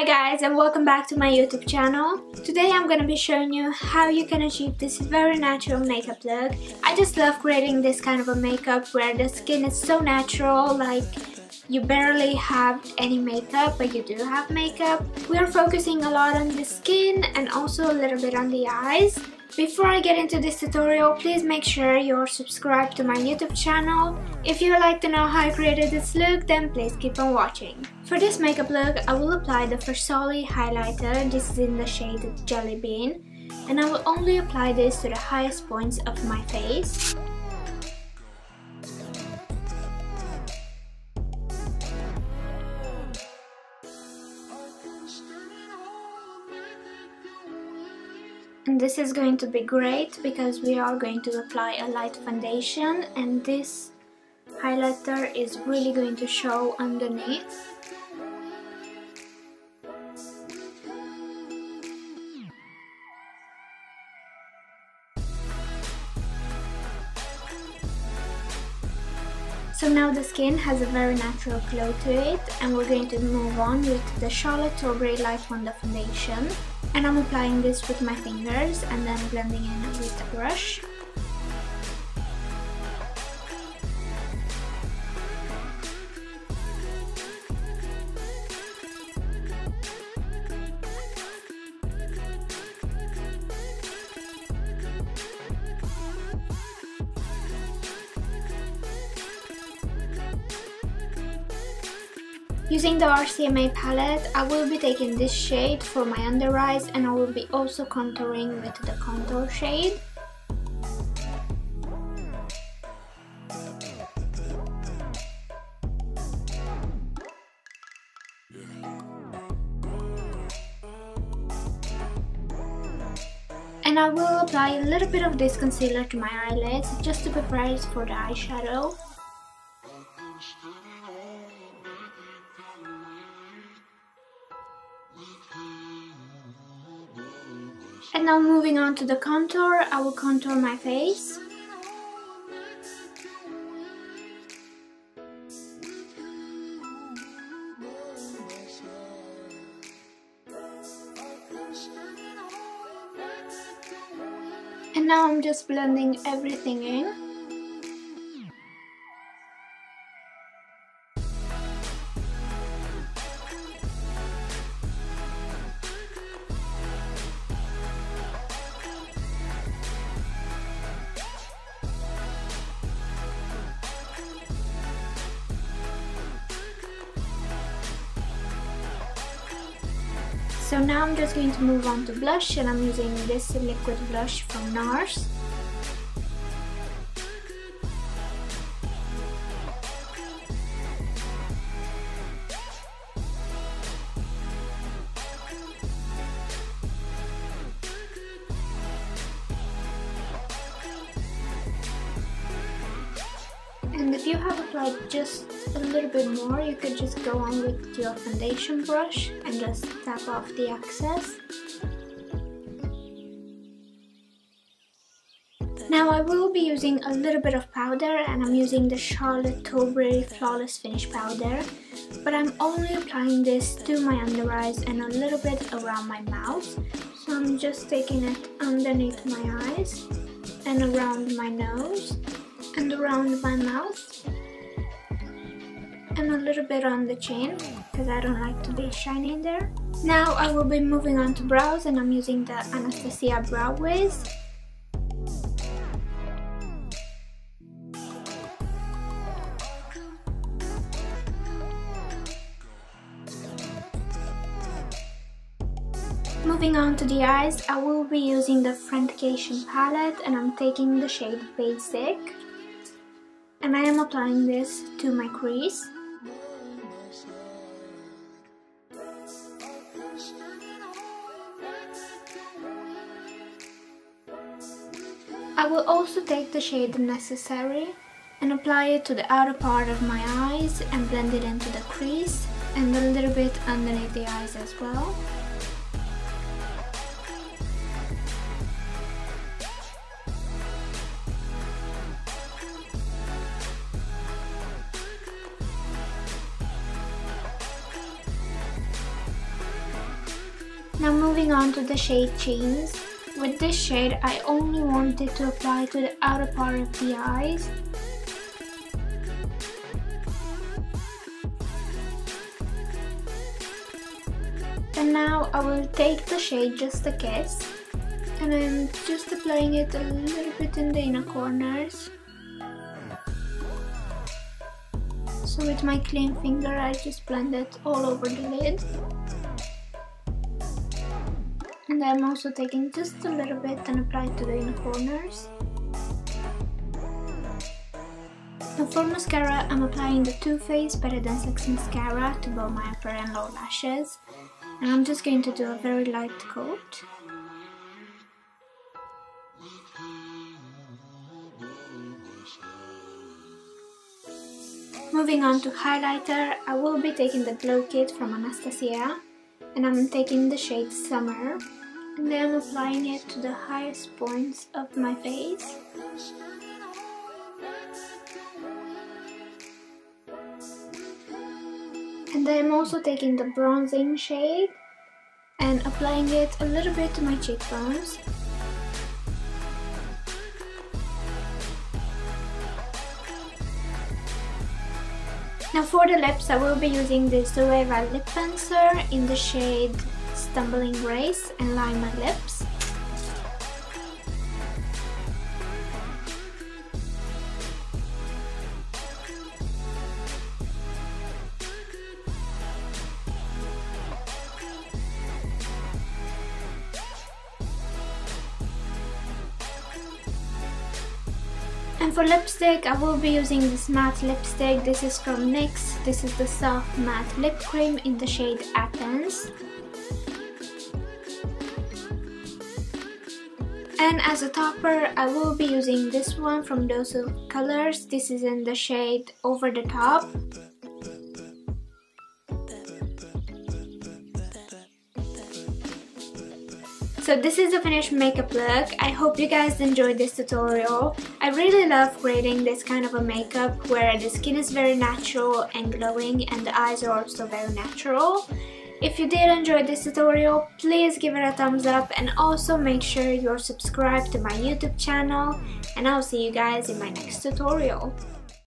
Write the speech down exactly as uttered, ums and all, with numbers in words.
Hi guys, and welcome back to my YouTube channel. Today I'm gonna be showing you how you can achieve this very natural makeup look. I just love creating this kind of a makeup where the skin is so natural, like you barely have any makeup, but you do have makeup. We are focusing a lot on the skin and also a little bit on the eyes. Before I get into this tutorial, please make sure you're subscribed to my YouTube channel. If you'd like to know how I created this look, then please keep on watching. For this makeup look, I will apply the Farsali highlighter. This is in the shade Jelly Bean, and I will only apply this to the highest points of my face. And this is going to be great because we are going to apply a light foundation, and this highlighter is really going to show underneath. So now the skin has a very natural glow to it, and we're going to move on with the Charlotte Tilbury Light Wonder Foundation. And I'm applying this with my fingers and then blending in with the brush. Using the R C M A palette, I will be taking this shade for my under eyes, and I will be also contouring with the contour shade. And I will apply a little bit of this concealer to my eyelids just to prepare it for the eyeshadow. And now moving on to the contour, I will contour my face. And now I'm just blending everything in. So now I'm just going to move on to blush, and I'm using this liquid blush from NARS. And if you have applied just a little bit more, you could just go on with your foundation brush and just tap off the excess. Now I will be using a little bit of powder, and I'm using the Charlotte Tilbury Flawless Finish Powder, but I'm only applying this to my under eyes and a little bit around my mouth. So I'm just taking it underneath my eyes and around my nose and around my mouth, and a little bit on the chin because I don't like to be shiny in there. Now I will be moving on to brows, and I'm using the Anastasia Brow Wiz. Moving on to the eyes, I will be using the Friendcation palette, and I'm taking the shade Basic. And I am applying this to my crease. I will also take the shade Necessary and apply it to the outer part of my eyes and blend it into the crease and a little bit underneath the eyes as well. Now moving on to the shade Chains. With this shade, I only wanted to apply to the outer part of the eyes. And now I will take the shade Just a Kiss, and I'm just applying it a little bit in the inner corners. So with my clean finger, I just blend it all over the lid. And I'm also taking just a little bit and apply it to the inner corners. And for mascara, I'm applying the Too Faced Better Than Sex Mascara to both my upper and lower lashes. And I'm just going to do a very light coat. Moving on to highlighter, I will be taking the Glow Kit from Anastasia, and I'm taking the shade Summer, and then I'm applying it to the highest points of my face. And then I'm also taking the bronzing shade and applying it a little bit to my cheekbones. Now for the lips, I will be using the Zoeva lip pencil in the shade Stumbling Race and line my lips. And for lipstick, I will be using this matte lipstick. This is from NYX. This is the Soft Matte Lip Cream in the shade Athens. And as a topper, I will be using this one from Dose of Colors. This is in the shade Over the Top. So this is the finished makeup look. I hope you guys enjoyed this tutorial. I really love creating this kind of a makeup where the skin is very natural and glowing and the eyes are also very natural. If you did enjoy this tutorial, please give it a thumbs up and also make sure you're subscribed to my YouTube channel, and I'll see you guys in my next tutorial.